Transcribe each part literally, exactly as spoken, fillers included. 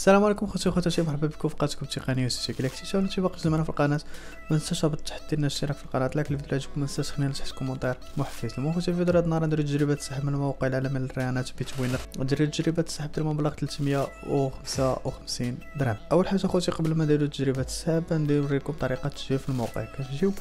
السلام عليكم خوتي وخواتاتي، مرحبا بكم في قناتكم التقنيه والسياسيه. الا كنتي شاونا تبقى معنا في القناه ما تنساش التحدي ديالنا، الاشتراك في القناه، لايك الفيديو عجبكم، ما تنساش خلينا تحت كومونتير محفز. المهم خوتي، في فيديو هذا النهار غنديروا تجربه سحب من الموقع العالمي للرهانات بيتوينر. غنديروا تجربه سحب ديال المبلغ ثلاثمائة وخمسة وخمسين درهم. اول حاجه خوتي، قبل ما نديروا تجربه السحب غندير نوريكم طريقه التسجيل في الموقع. كتجيو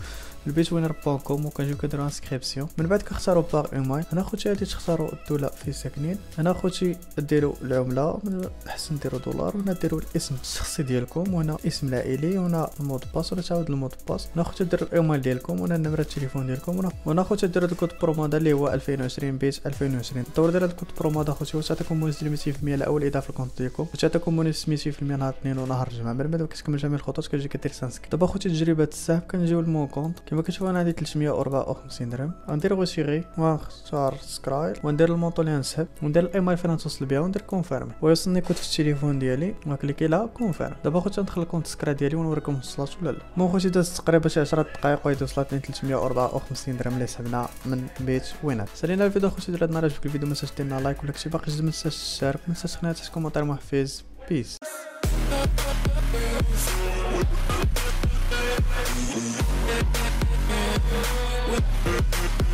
البيتوينر بوان كوم وكنجيو كنديروا انسكريبسيون، من بعد كنختاروا باغ ايميل. هنا خوتي غادي تختاروا الدوله في ساكنين، هنا خوتي ديروا العمله، من احسن ديروا دولار، وهنا ديروا الاسم الشخصي ديالكم، وهنا اسم العائلي، وهنا المود باس، وهنا تعاود المود باس. هنا خوتي ديروا الايميل ديالكم، وهنا نمره التليفون ديالكم، وهنا خوتي ديروا الكود برومودا اللي هو ألفين وعشرين بيت ألفين وعشرين. الدور ديال الكود برومودا خوتي واش تعطيكم بونص مئة بالمئة الاول اضافه الكونت ديالكم، واش تعطيكم بونص مئة بالمئة نهار الاثنين ونهار الجمعه. من بعد كتكمل جميع الخطوات كتجي كدير سانسك. دابا خوتي تجربه السحب كنجيو للمون كونت، كما كتشوفوا انا هذه ثلاثمائة وأربعة وخمسين درهم. غندير غوشيغي وغنختار سكرايل وندير المونطو اللي غنسحب، وندير الايميل فين غنتوصل بها، وندير كونفيرم ويوصلني كود في التليفون ديالي، وكليكي لا كونفيرم. دابا خوتي غندخل الكونت سكرا ديالي ونوريكم وصلات ولا لا. المهم خوتي دازت تقريبا شي عشرة دقائق وهي وصلت لي ثلاثمائة وأربعة وخمسين درهم اللي سحبنا من بيت وينر. سالينا الفيديو خوتي ديال هاد النهار، عجبك الفيديو ما تنساش دير لنا لايك، ولا كنتي باقي جديد ما تنساش تشارك، ما تنساش تخلينا تحت كومونتير محفز. بيس. We'll be right back.